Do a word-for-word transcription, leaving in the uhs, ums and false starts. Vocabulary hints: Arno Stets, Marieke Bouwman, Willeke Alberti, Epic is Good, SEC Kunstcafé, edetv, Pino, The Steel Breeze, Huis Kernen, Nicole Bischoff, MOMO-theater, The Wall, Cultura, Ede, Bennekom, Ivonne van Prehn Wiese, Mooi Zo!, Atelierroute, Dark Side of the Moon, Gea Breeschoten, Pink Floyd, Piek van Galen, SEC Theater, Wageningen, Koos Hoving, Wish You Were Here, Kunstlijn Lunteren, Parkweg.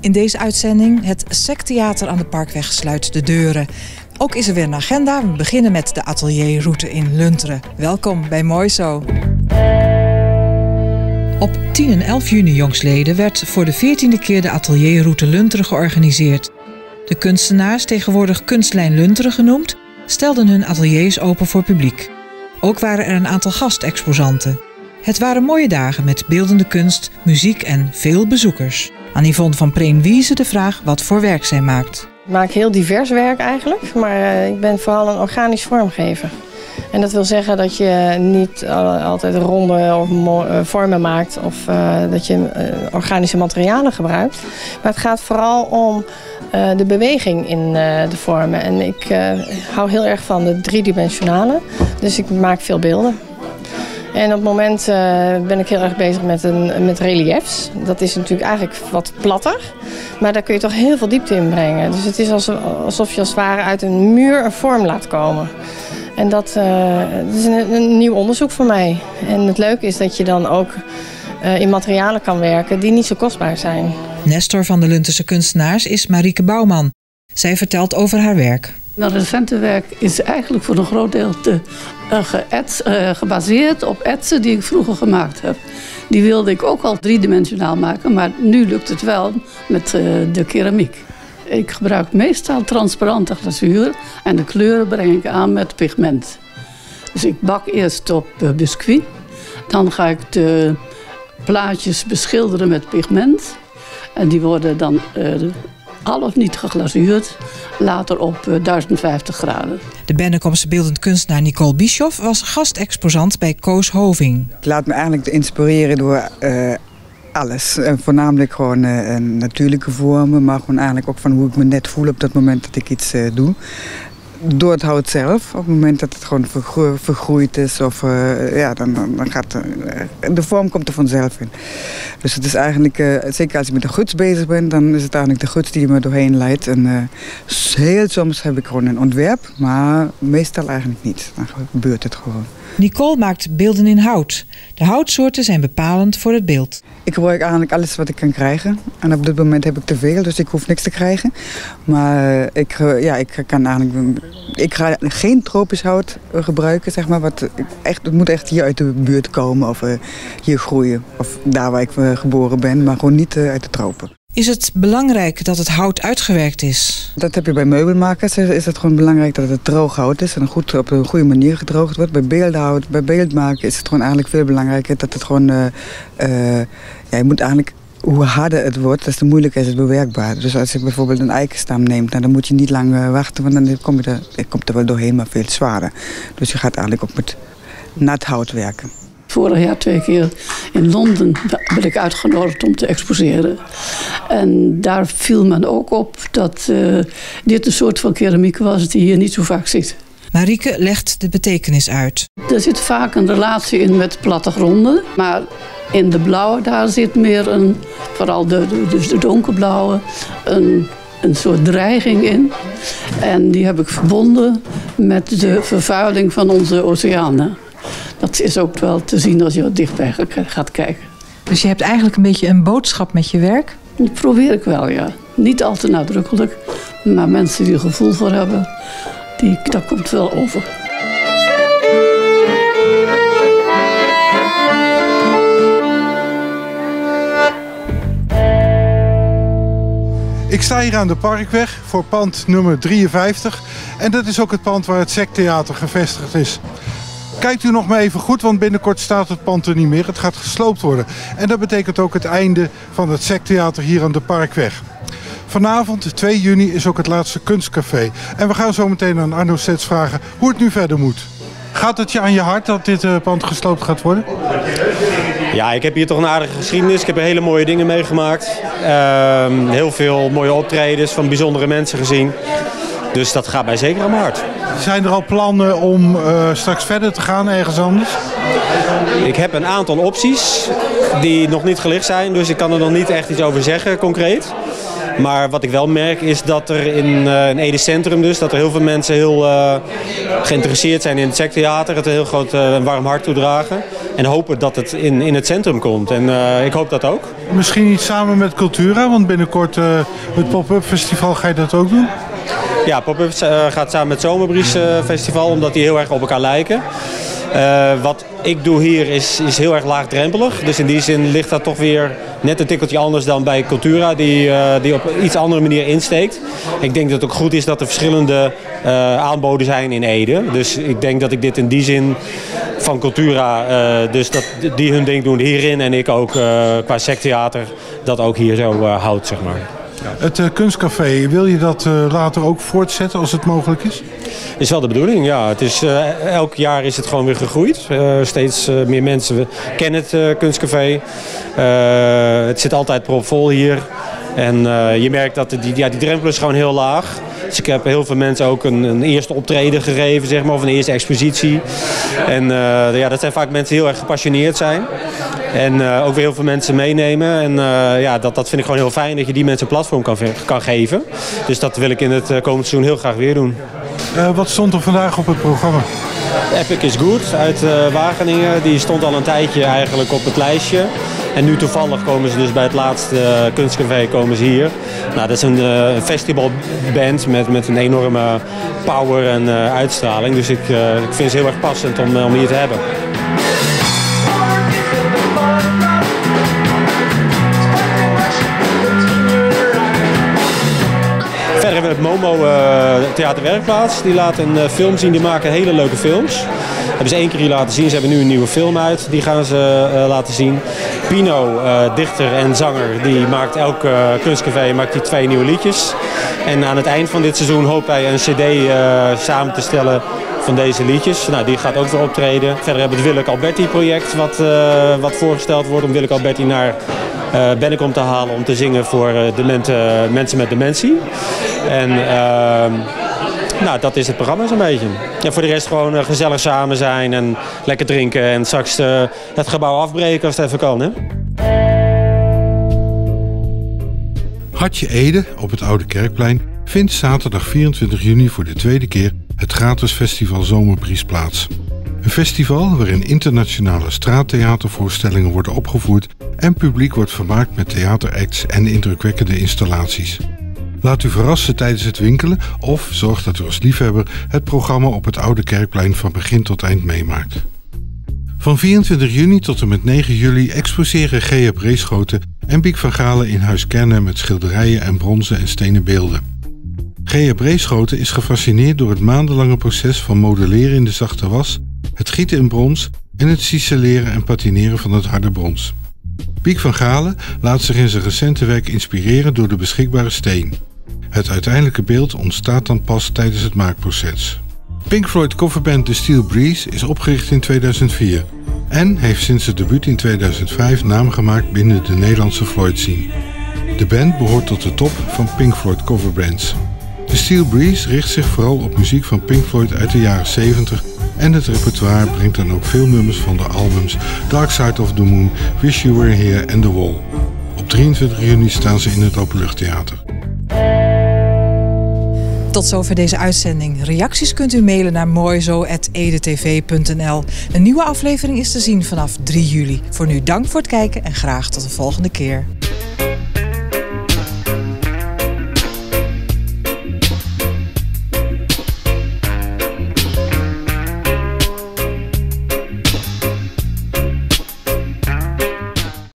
In deze uitzending, het S E C Theater aan de Parkweg sluit de deuren. Ook is er weer een agenda. We beginnen met de Atelierroute in Lunteren. Welkom bij Mooi Zo! Op tien en elf juni jongstleden werd voor de veertiende keer de Atelierroute Lunteren georganiseerd. De kunstenaars, tegenwoordig Kunstlijn Lunteren genoemd, stelden hun ateliers open voor publiek. Ook waren er een aantal gastexposanten. Het waren mooie dagen met beeldende kunst, muziek en veel bezoekers. Aan Ivonne van Prehn Wiese de vraag wat voor werk zij maakt. Ik maak heel divers werk eigenlijk, maar ik ben vooral een organisch vormgever. En dat wil zeggen dat je niet altijd ronde of vormen maakt of dat je organische materialen gebruikt. Maar het gaat vooral om de beweging in de vormen. En ik hou heel erg van de driedimensionale, dus ik maak veel beelden. En op het moment ben ik heel erg bezig met, een, met reliefs. Dat is natuurlijk eigenlijk wat platter, maar daar kun je toch heel veel diepte in brengen. Dus het is alsof je als het ware uit een muur een vorm laat komen. En dat, uh, dat is een, een nieuw onderzoek voor mij. En het leuke is dat je dan ook uh, in materialen kan werken die niet zo kostbaar zijn. Nestor van de Lunterse kunstenaars is Marieke Bouwman. Zij vertelt over haar werk. Nou, het ventenwerk is eigenlijk voor een groot deel te, uh, geëts, uh, gebaseerd op etsen die ik vroeger gemaakt heb. Die wilde ik ook al driedimensionaal maken, maar nu lukt het wel met uh, de keramiek. Ik gebruik meestal transparante glazuur en de kleuren breng ik aan met pigment. Dus ik bak eerst op biscuit. Dan ga ik de plaatjes beschilderen met pigment. En die worden dan uh, al of niet geglazuurd, later op uh, duizend vijftig graden. De Bennekomse beeldend kunstenaar Nicole Bischoff was gastexposant bij Koos Hoving. Ik laat me eigenlijk inspireren door Uh... alles. En voornamelijk gewoon uh, natuurlijke vormen, maar gewoon eigenlijk ook van hoe ik me net voel op dat moment dat ik iets uh, doe. Door het hout zelf, op het moment dat het gewoon vergro- vergroeid is, of uh, ja, dan, dan gaat uh, de vorm komt er vanzelf in. Dus het is eigenlijk, uh, zeker als je met de gids bezig bent, dan is het eigenlijk de gids die je me doorheen leidt. En uh, heel soms heb ik gewoon een ontwerp, maar meestal eigenlijk niet. Dan gebeurt het gewoon. Nicole maakt beelden in hout. De houtsoorten zijn bepalend voor het beeld. Ik gebruik eigenlijk alles wat ik kan krijgen. En op dit moment heb ik te veel, dus ik hoef niks te krijgen. Maar ik, ja, ik, kan eigenlijk, ik ga geen tropisch hout gebruiken, zeg maar. Wat echt, het moet echt hier uit de buurt komen of hier groeien. Of daar waar ik geboren ben, maar gewoon niet uit de tropen. Is het belangrijk dat het hout uitgewerkt is? Dat heb je bij meubelmakers. Is het gewoon belangrijk dat het droog hout is en goed op een goede manier gedroogd wordt. Bij beeldhout, bij beeldmaken is het gewoon eigenlijk veel belangrijker dat het gewoon Uh, uh, ja, je moet eigenlijk, hoe harder het wordt, des te moeilijker is het bewerkbaar. Dus als je bijvoorbeeld een eikenstam neemt, nou, dan moet je niet lang uh, wachten, want dan kom je er, je komt er wel doorheen, maar veel zwaarder. Dus je gaat eigenlijk ook met nat hout werken. Vorig jaar twee keer in Londen ben ik uitgenodigd om te exposeren. En daar viel men ook op dat uh, dit een soort van keramiek was die je niet zo vaak ziet. Marieke legt de betekenis uit. Er zit vaak een relatie in met plattegronden. Maar in de blauwe daar zit meer een, vooral de, de, dus de donkerblauwe, een, een soort dreiging in. En die heb ik verbonden met de vervuiling van onze oceanen. Dat is ook wel te zien als je wat dichtbij gaat kijken. Dus je hebt eigenlijk een beetje een boodschap met je werk? Dat probeer ik wel, ja. Niet al te nadrukkelijk, maar mensen die er gevoel voor hebben, die, dat komt wel over. Ik sta hier aan de Parkweg voor pand nummer drieënvijftig. En dat is ook het pand waar het S E C Theater gevestigd is. Kijkt u nog maar even goed, want binnenkort staat het pand er niet meer. Het gaat gesloopt worden. En dat betekent ook het einde van het S E C Theater hier aan de Parkweg. Vanavond, twee juni, is ook het laatste kunstcafé. En we gaan zo meteen aan Arno Stets vragen hoe het nu verder moet. Gaat het je aan je hart dat dit uh, pand gesloopt gaat worden? Ja, ik heb hier toch een aardige geschiedenis. Ik heb hele mooie dingen meegemaakt. Uh, heel veel mooie optredens van bijzondere mensen gezien. Dus dat gaat mij zeker aan mijn hart. Zijn er al plannen om uh, straks verder te gaan ergens anders? Ik heb een aantal opties die nog niet gelicht zijn, dus ik kan er nog niet echt iets over zeggen concreet. Maar wat ik wel merk is dat er in, uh, in Ede Centrum dus, dat er heel veel mensen heel uh, geïnteresseerd zijn in het S E C Theater. Het een heel groot uh, warm hart toedragen. En hopen dat het in, in het centrum komt. En uh, ik hoop dat ook. Misschien iets samen met Cultura, want binnenkort uh, het pop-up festival, ga je dat ook doen? Ja, pop-up uh, gaat samen met Zomerbries uh, Festival, omdat die heel erg op elkaar lijken. Uh, wat ik doe hier is, is heel erg laagdrempelig, dus in die zin ligt dat toch weer net een tikkeltje anders dan bij Cultura, die, uh, die op iets andere manier insteekt. Ik denk dat het ook goed is dat er verschillende uh, aanboden zijn in Ede, dus ik denk dat ik dit in die zin van Cultura, uh, dus dat die hun ding doen hierin en ik ook uh, qua S E C Theater dat ook hier zo uh, houd, zeg maar. Ja. Het uh, kunstcafé, wil je dat uh, later ook voortzetten als het mogelijk is? Is wel de bedoeling, ja. Het is, uh, elk jaar is het gewoon weer gegroeid. Uh, steeds uh, meer mensen kennen het uh, kunstcafé. Uh, het zit altijd propvol hier. En uh, je merkt dat die, ja, die drempel is gewoon heel laag. Dus ik heb heel veel mensen ook een, een eerste optreden gegeven, zeg maar, of een eerste expositie. En uh, ja, dat zijn vaak mensen die heel erg gepassioneerd zijn. En uh, ook weer heel veel mensen meenemen. En uh, ja, dat, dat vind ik gewoon heel fijn dat je die mensen een platform kan, kan geven. Dus dat wil ik in het uh, komend seizoen heel graag weer doen. Uh, wat stond er vandaag op het programma? Epic is Good uit uh, Wageningen. Die stond al een tijdje eigenlijk op het lijstje. En nu toevallig komen ze dus bij het laatste uh, kunstcafé komen ze hier. Nou, dat is een uh, festivalband met, met een enorme power en uh, uitstraling. Dus ik, uh, ik vind ze heel erg passend om, uh, om hier te hebben. Verder hebben we het Momo uh, theaterwerkplaats. Die laat een uh, film zien, die maken hele leuke films. Hebben ze één keer hier laten zien. Ze hebben nu een nieuwe film uit. Die gaan ze uh, laten zien. Pino, uh, dichter en zanger, die maakt elk uh, kunstcafé maakt die twee nieuwe liedjes. En aan het eind van dit seizoen hoopt hij een cd uh, samen te stellen van deze liedjes. Nou, die gaat ook weer optreden. Verder hebben we het Willeke Alberti project wat, uh, wat voorgesteld wordt om Willeke Alberti naar uh, Bennekom te halen om te zingen voor uh, demente, uh, mensen met dementie. En uh, nou, dat is het programma zo'n beetje. En voor de rest gewoon uh, gezellig samen zijn en lekker drinken en straks uh, het gebouw afbreken als het even kan, hè? Hartje Ede op het Oude Kerkplein vindt zaterdag vierentwintig juni voor de tweede keer het gratis festival Zomerbries plaats. Een festival waarin internationale straattheatervoorstellingen worden opgevoerd en publiek wordt vermaakt met theateracts en indrukwekkende installaties. Laat u verrassen tijdens het winkelen of zorg dat u als liefhebber het programma op het Oude Kerkplein van begin tot eind meemaakt. Van vierentwintig juni tot en met negen juli exposeren Gea Breeschoten en Piek van Galen in Huis Kernen met schilderijen en bronzen en stenen beelden. Gea Breeschoten is gefascineerd door het maandenlange proces van modelleren in de zachte was, het gieten in brons en het ciseleren en patineren van het harde brons. Piek van Galen laat zich in zijn recente werk inspireren door de beschikbare steen. Het uiteindelijke beeld ontstaat dan pas tijdens het maakproces. Pink Floyd coverband The Steel Breeze is opgericht in tweeduizend vier en heeft sinds het debuut in tweeduizend vijf naam gemaakt binnen de Nederlandse Floyd scene. De band behoort tot de top van Pink Floyd coverbands. The Steel Breeze richt zich vooral op muziek van Pink Floyd uit de jaren zeventig en het repertoire brengt dan ook veel nummers van de albums Dark Side of the Moon, Wish You Were Here en The Wall. Op drieëntwintig juni staan ze in het Openluchttheater. Tot zover deze uitzending. Reacties kunt u mailen naar mooi zo apenstaartje edetv punt n l. Een nieuwe aflevering is te zien vanaf drie juli. Voor nu dank voor het kijken en graag tot de volgende keer.